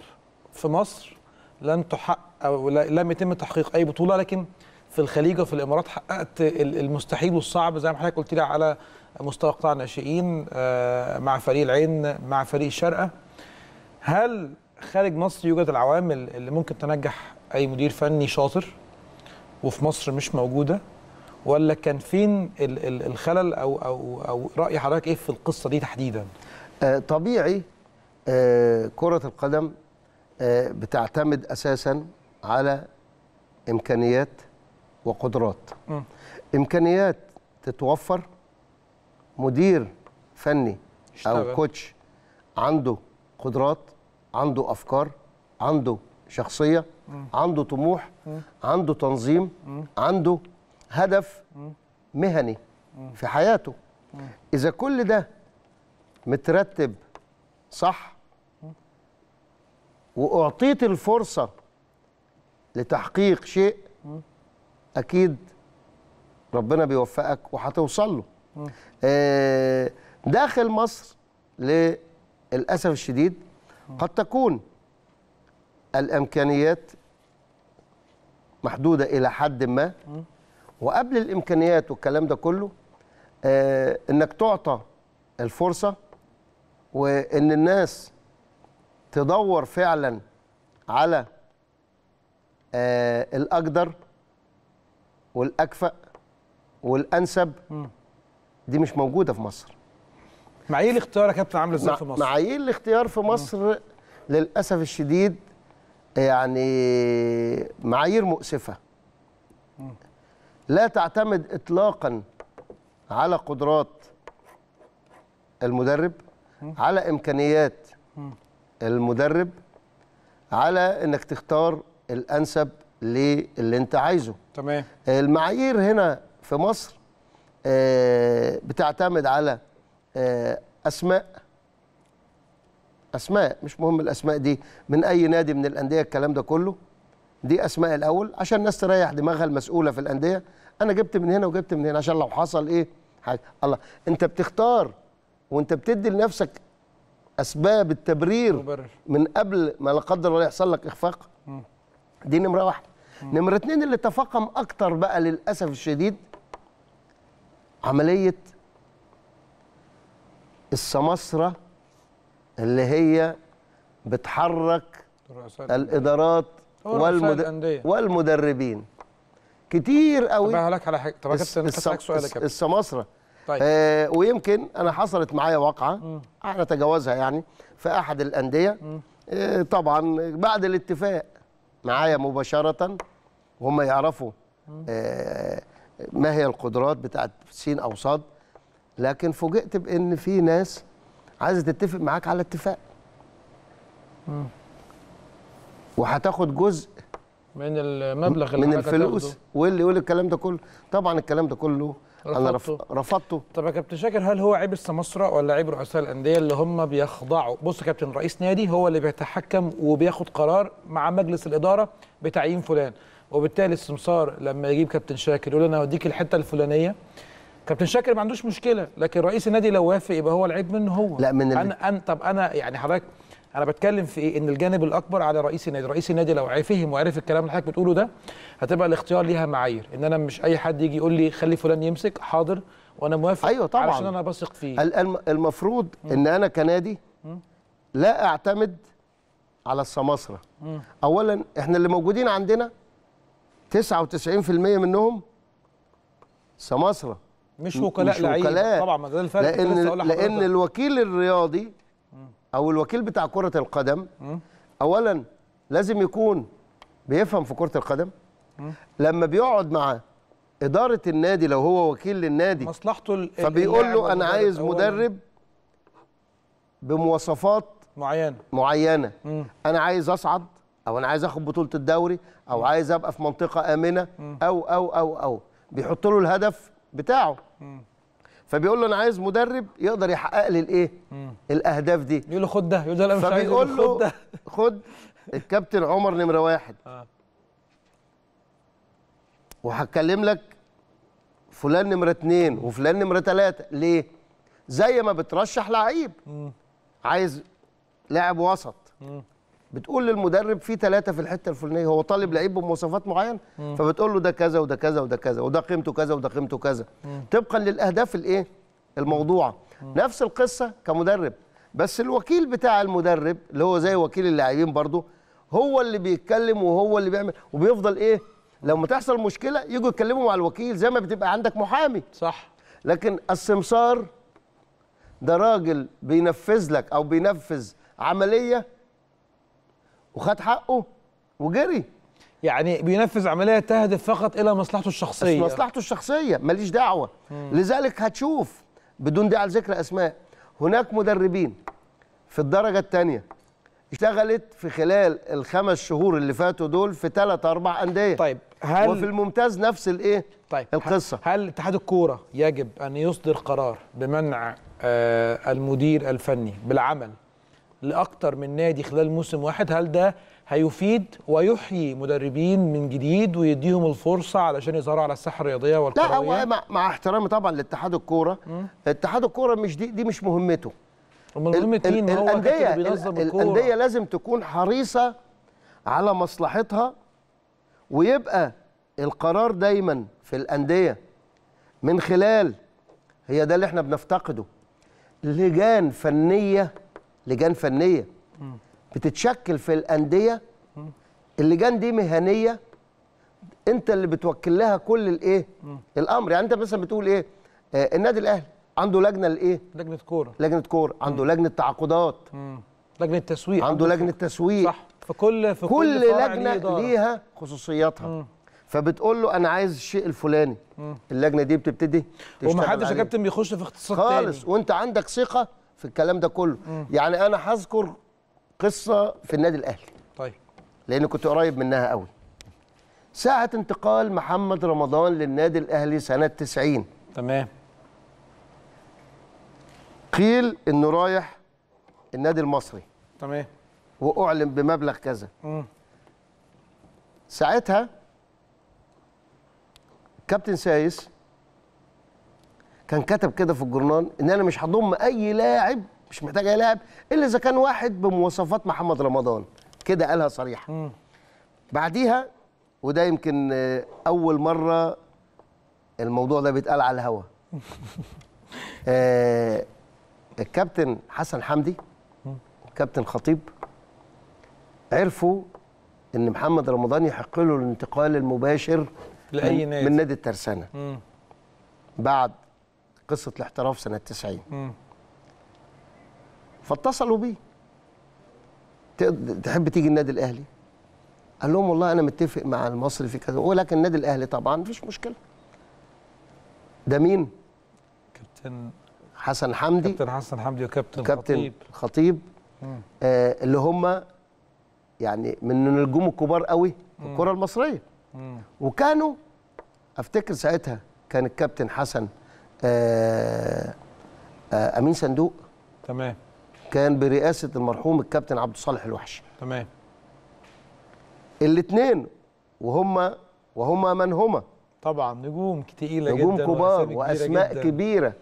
في مصر لم تحقق او لم يتم تحقيق اي بطوله، لكن في الخليج وفي الامارات حققت المستحيل والصعب، زي ما حضرتك قلت لي على مستوى قطاع الناشئين مع فريق العين مع فريق الشارقة. هل خارج مصر يوجد العوامل اللي ممكن تنجح أي مدير فني شاطر وفي مصر مش موجودة، ولا كان فين الخلل أو أو أو رأي حضرتك إيه في القصة دي تحديدا؟ طبيعي كرة القدم بتعتمد أساسا على إمكانيات وقدرات. م. إمكانيات تتوفر، مدير فني أو كوتش عنده قدرات، عنده أفكار، عنده شخصية، عنده طموح، عنده تنظيم، عنده هدف مهني في حياته. إذا كل ده مترتب صح وأعطيت الفرصة لتحقيق شيء، أكيد ربنا بيوفقك وهتوصل له. داخل مصر للأسف الشديد قد تكون الإمكانيات محدودة إلى حد ما، وقبل الإمكانيات والكلام ده كله إنك تعطى الفرصة، وإن الناس تدور فعلا على الأقدر والأكفأ والأنسب. دي مش موجودة في مصر. معايير الاختيار يا كابتن عامل ازاي في مصر؟ معايير الاختيار في مصر م. للأسف الشديد يعني معايير مؤسفة. م. لا تعتمد إطلاقا على قدرات المدرب، م. على إمكانيات م. المدرب، على إنك تختار الأنسب للي أنت عايزه. تمام. المعايير هنا في مصر بتعتمد على أسماء أسماء مش مهم الأسماء دي من أي نادي من الأندية الكلام ده كله، دي اسماء الاول عشان الناس تريح دماغها المسؤوله في الانديه. انا جبت من هنا وجبت من هنا عشان لو حصل ايه حاجه. الله، انت بتختار وانت بتدي لنفسك اسباب التبرير مبرر. من قبل ما لا قدر الله يحصل لك اخفاق. م. دي نمره واحد. م. نمره اتنين اللي تفاقم اكتر بقى للاسف الشديد عمليه السمسره اللي هي بتحرك الادارات والمد... والمدربين كتير قوي. طب هلك على حاجه. طب الس... الس... الس... السمسره. طيب. آه ويمكن انا حصلت معايا واقعه احنا تجاوزها يعني في احد الانديه. آه طبعا بعد الاتفاق معايا مباشره وهم يعرفوا آه ما هي القدرات بتاعت س او ص، لكن فوجئت بان في ناس عايزه تتفق معاك على اتفاق. م. وهتاخد جزء من المبلغ اللي من الفلوس واللي يقول الكلام ده كله. طبعا الكلام ده كله رفضته. انا رف... رفضته. طب يا كابتن شاكر، هل هو عيب السمسره ولا عيب رؤساء الانديه اللي هم بيخضعوا؟ بص يا كابتن، رئيس نادي هو اللي بيتحكم وبياخد قرار مع مجلس الاداره بتعيين فلان، وبالتالي السمسار لما يجيب كابتن شاكر يقول انا هوديك الحته الفلانيه، كابتن شاكر ما عندوش مشكله، لكن رئيس النادي لو وافق يبقى هو العيب منه هو. لا من انا انا طب انا يعني حضرتك أنا بتكلم في إيه؟ إن الجانب الأكبر على رئيس النادي، رئيس النادي لو فهم وعرف الكلام اللي حضرتك بتقوله ده هتبقى الاختيار ليها معايير، إن أنا مش أي حد يجي يقول لي خلي فلان يمسك، حاضر وأنا موافق. أيوه طبعًا، علشان أنا بثق فيه. المفروض م. إن أنا كنادي م. لا أعتمد على السماسرة. أولًا إحنا اللي موجودين عندنا تسعة وتسعين بالمئة منهم سماسرة، مش وكلاء لعيبة. طبعًا ده الفرق. لأن لأن الوكيل الرياضي أو الوكيل بتاع كرة القدم أولاً لازم يكون بيفهم في كرة القدم. لما بيقعد مع إدارة النادي لو هو وكيل للنادي مصلحته، فبيقول له أنا عايز مدرب بمواصفات معينة معينة، أنا عايز أصعد، أو أنا عايز أخد بطولة الدوري، أو عايز أبقى في منطقة آمنة، أو أو أو أو بيحط له الهدف بتاعه. فبيقول له انا عايز مدرب يقدر يحقق لي الايه؟ الاهداف دي. يقول له خد ده، يقول له فبيقول له خد الكابتن عمر نمره واحد. اه. وهتكلم لك فلان نمره اثنين وفلان نمره ثلاثه، ليه؟ زي ما بترشح لعيب. عايز لاعب وسط. م. بتقول للمدرب في ثلاثه في الحته الفلانيه، هو طالب لعيب بمواصفات معينه، فبتقول له ده كذا وده كذا وده كذا وده قيمته كذا وده قيمته كذا، طبقا للاهداف الايه؟ الموضوعه. نفس القصه كمدرب، بس الوكيل بتاع المدرب اللي هو زي وكيل اللاعبين برضه هو اللي بيتكلم وهو اللي بيعمل، وبيفضل ايه؟ لما تحصل مشكله يجوا يتكلموا مع الوكيل زي ما بتبقى عندك محامي. صح. لكن السمسار ده راجل بينفذ لك او بينفذ عمليه وخد حقه وجري. يعني بينفذ عمليه تهدف فقط الى مصلحته الشخصيه. مصلحته الشخصيه، ماليش دعوه. مم. لذلك هتشوف بدون داعي لذكر اسماء، هناك مدربين في الدرجه الثانيه اشتغلت في خلال الخمس شهور اللي فاتوا دول في ثلاث اربع انديه. طيب هل وفي الممتاز نفس الايه؟ طيب القصه. هل اتحاد الكوره يجب ان يصدر قرار بمنع آه المدير الفني بالعمل لأكتر من نادي خلال موسم واحد؟ هل ده هيفيد ويحيي مدربين من جديد ويديهم الفرصة علشان يظهروا على الساحة الرياضية والكروية؟ لا، هو مع, مع احترامي طبعا لاتحاد الكورة، اتحاد الكورة مش دي دي مش مهمته. مهمة مين؟ هو الأندية بينظم الكورة. الأندية لازم تكون حريصة على مصلحتها، ويبقى القرار دايما في الأندية من خلال، هي ده اللي احنا بنفتقده، لجان فنية لجان فنية بتتشكل في الأندية. اللجان دي مهنية، أنت اللي بتوكل لها كل الإيه؟ الأمر. يعني أنت مثلا بتقول إيه؟ آه النادي الأهلي عنده لجنة لإيه؟ لجنة كورة. لجنة كورة، عنده مم. لجنة تعاقدات، لجنة تسويق، عنده لجنة تسويق. صح. في كل في كل, كل لجنة ليه ليها خصوصياتها. مم. فبتقول له انا عايز الشيء الفلاني. مم. اللجنة دي بتبتدي تشتغل وما حدش يا كابتن بيخش في اختصاص تاني خالص، وأنت عندك ثقة في الكلام ده كله. م. يعني انا هذكر قصه في النادي الاهلي. طيب. لان كنت قريب منها قوي. ساعه انتقال محمد رمضان للنادي الاهلي سنه تسعين. تمام. قيل انه رايح النادي المصري. تمام. واعلن بمبلغ كذا. م. ساعتها كابتن سايس كان كتب كده في الجورنال ان انا مش هضم اي لاعب، مش محتاج اي لاعب الا اذا كان واحد بمواصفات محمد رمضان، كده قالها صريحه. بعديها وده يمكن اول مره الموضوع ده بيتقال على الهوا. آه الكابتن حسن حمدي والكابتن خطيب عرفوا ان محمد رمضان يحق له الانتقال المباشر لاي نادي من نادي الترسانه. مم. بعد قصه الاحتراف سنه تسعين فاتصلوا بيه، تحب تيجي النادي الاهلي؟ قال لهم والله انا متفق مع المصري في كذا، ولكن النادي الاهلي طبعا مفيش مشكله. ده مين؟ كابتن حسن حمدي، كابتن حسن حمدي وكابتن خطيب، خطيب آه اللي هم يعني من النجوم الكبار قوي في الكره المصريه. مم. وكانوا افتكر ساعتها كان الكابتن حسن آه آه امين صندوق، تمام، كان برئاسه المرحوم الكابتن عبد الصالح الوحش، تمام. الاثنين وهم وهما من هما طبعا نجوم تقيله جدا، نجوم كبار واسماء جداً. كبيره.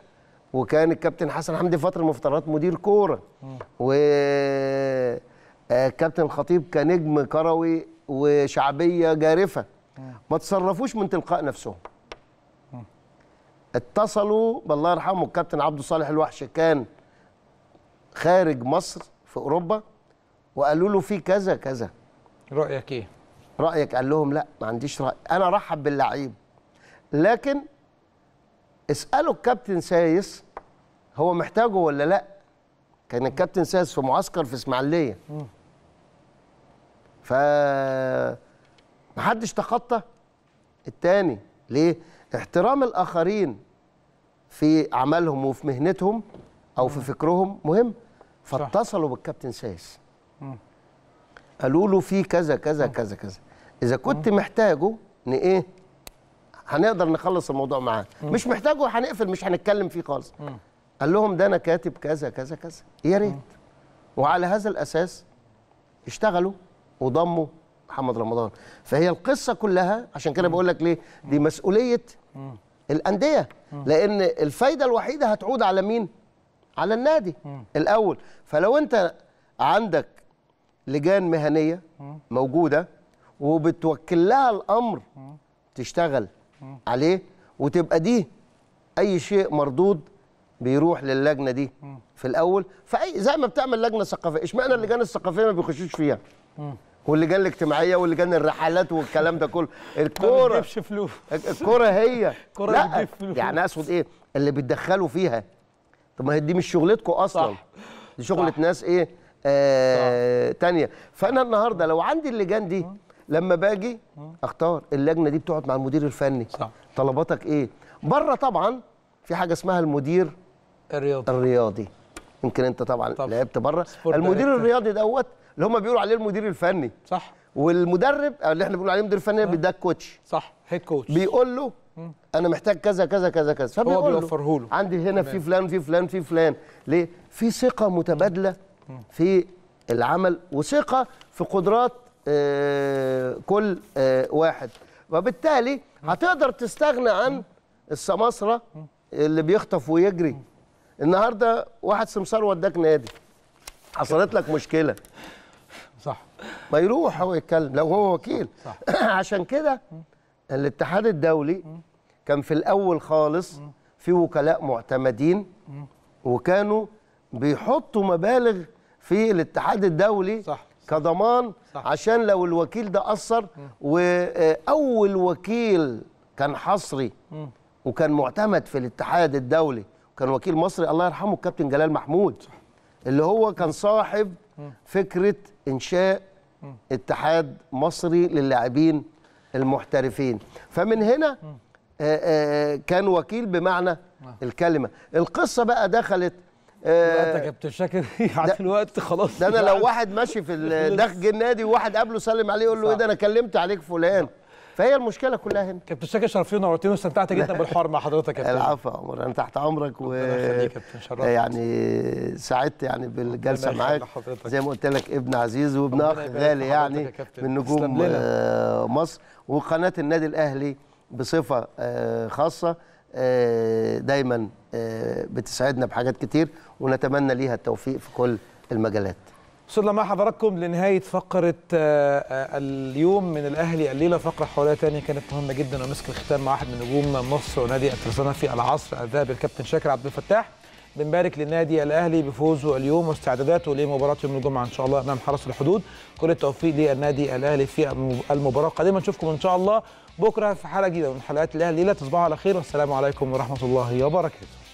وكان الكابتن حسن حمدي فتره من فترات مدير كوره، وكابتن خطيب كان نجم كروي وشعبيه جارفه. مم. ما تصرفوش من تلقاء نفسهم. مم. اتصلوا بالله يرحمه الكابتن عبد الصالح الوحش، كان خارج مصر في اوروبا، وقالوا له في كذا كذا، رايك ايه؟ رايك؟ قال لهم لا ما عنديش راي، انا رحب باللعيب لكن اسالوا الكابتن سايس هو محتاجه ولا لا. كان الكابتن سايس في معسكر في اسماعيليه، ف محدش تخطى التاني. ليه؟ احترام الاخرين في عملهم وفي مهنتهم او في فكرهم مهم. فاتصلوا بالكابتن سايس قالوا له في كذا كذا كذا كذا، اذا كنت محتاجه ن ايه هنقدر نخلص الموضوع معاه، مش محتاجه هنقفل، مش هنتكلم فيه خالص. قال لهم ده انا كاتب كذا كذا كذا، يا ريت. وعلى هذا الاساس اشتغلوا وضموا محمد رمضان. فهي القصه كلها، عشان كده بقول لك ليه دي مسؤوليه الانديه، لان الفايده الوحيده هتعود على مين؟ على النادي الاول. فلو انت عندك لجان مهنيه موجوده وبتوكل لها الامر تشتغل عليه، وتبقى دي اي شيء مردود بيروح للجنه دي في الاول. فاي زي ما بتعمل لجنه ثقافيه، اشمعنى اللجان الثقافيه ما بيخشوش فيها؟ واللجان الاجتماعيه واللجان الرحلات والكلام ده كله. الكوره ما بتجيبش فلوس، الكوره هي لا يعني اقصد ايه اللي بتدخلوا فيها؟ طب ما دي مش شغلتكم اصلا، صح. دي شغله ناس ايه آه تانية. فانا النهارده لو عندي اللجان دي لما باجي اختار اللجنه دي بتقعد مع المدير الفني، صح. طلباتك ايه؟ بره طبعا في حاجه اسمها المدير الرياضي، الرياضي يمكن انت طبعا طب. لعبت بره. المدير الرياضي دوت اللي هم بيقولوا عليه المدير الفني، صح. والمدرب اللي احنا بنقول عليه مدير فني بيديك الكوتش، صح، هيد كوتش، بيقول له انا محتاج كذا كذا كذا كذا، فبيقول هو بيوفره له، عندي هنا في فلان في فلان في فلان. ليه؟ في ثقه متبادله في العمل وثقه في قدرات آه كل آه واحد، وبالتالي هتقدر تستغنى عن السماسره اللي بيخطف ويجري. النهارده واحد سمسار وداك نادي حصلت لك مشكله، صح، ما يروح هو يتكلم لو هو وكيل، صح. عشان كده الاتحاد الدولي كان في الاول خالص في وكلاء معتمدين، وكانوا بيحطوا مبالغ في الاتحاد الدولي، صح، كضمان، صح. عشان لو الوكيل ده قصر. واول وكيل كان حصري م. وكان معتمد في الاتحاد الدولي وكان وكيل مصري الله يرحمه الكابتن جلال محمود، صح. اللي هو كان صاحب م. فكره انشاء م. اتحاد مصري للاعبين المحترفين. فمن هنا آآ آآ كان وكيل بمعنى م. الكلمه. القصه بقى دخلت انت كابتن شاكر على الوقت خلاص. ده انا لو واحد ماشي في داخل النادي وواحد قابله سلم عليه يقول له ايه ده انا كلمت عليك فلان، فهي المشكله كلها هنا. كابتن شاكر شرفتني ونورتني واستمتعت جدا بالحوار مع حضرتك يا كابتن. العفو يا عمر، انا تحت امرك، و يعني سعدت يعني بالجلسه معاك زي ما قلت لك، ابن عزيز وابن اخ غالي يعني من نجوم مصر، وقناه النادي الاهلي بصفه خاصه دايما بتسعدنا بحاجات كتير، ونتمنى ليها التوفيق في كل المجالات. وصلنا مع حضراتكم لنهايه فقره اليوم من الاهلي الليله، فقره حواليها تانية كانت مهمه جدا، ومسك الختام مع احد من نجوم مصر ونادي الترسانة في العصر الذهبي الكابتن شاكر عبد الفتاح. بنبارك للنادي الاهلي بفوزه اليوم واستعداداته لمباراه يوم الجمعه ان شاء الله امام حرس الحدود، كل التوفيق للنادي الاهلي في المباراه القادمه، نشوفكم ان شاء الله بكره في حلقه جديده من حلقات الاهلي، لا تصبحوا على خير، والسلام عليكم ورحمه الله وبركاته.